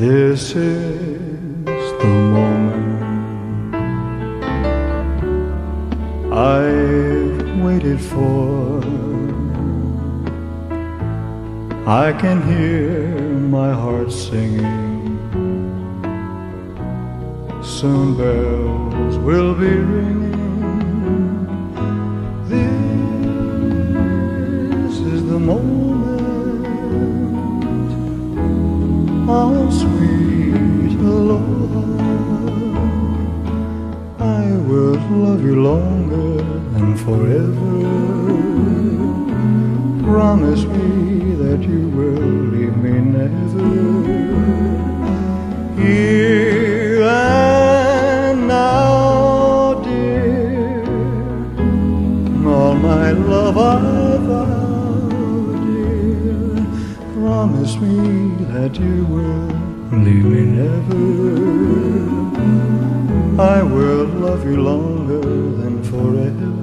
This is the moment I've waited for. I can hear my heart singing. Soon bells will be ringing. This is the moment, oh sweet aloha. I will love you longer and forever. Promise me that you will leave me never. Here and now, dear, all my love I vow, dear. Promise me that you will leave me never. I will love you longer than forever.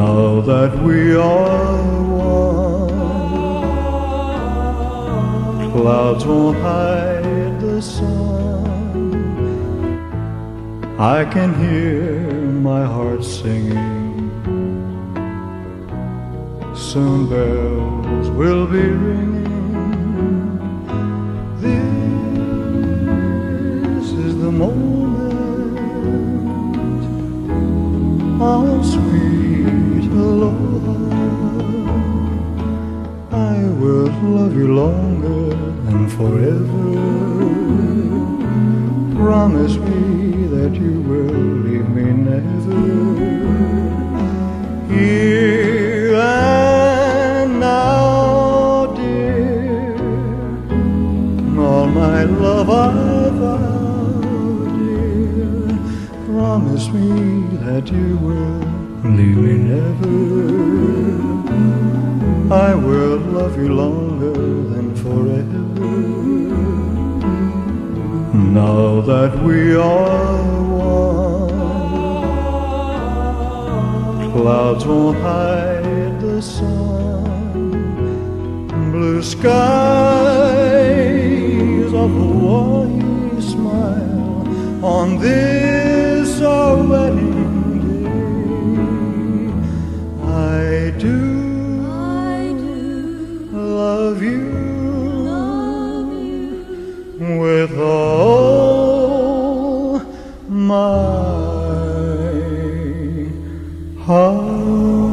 Now that we are one, clouds won't hide the sun. I can hear my heart singing. Soon bells will be ringing. This is the moment, oh sweet aloha. I will love you longer and forever. Promise me that you will leave me never. Here and now, dear, all my love I vow, dear. Promise me that you will leave me never. I will love you longer than forever. Now that we are one, clouds won't hide the sun. Blue skies of Hawaii smile on this our wedding day. I do love you with all my heart.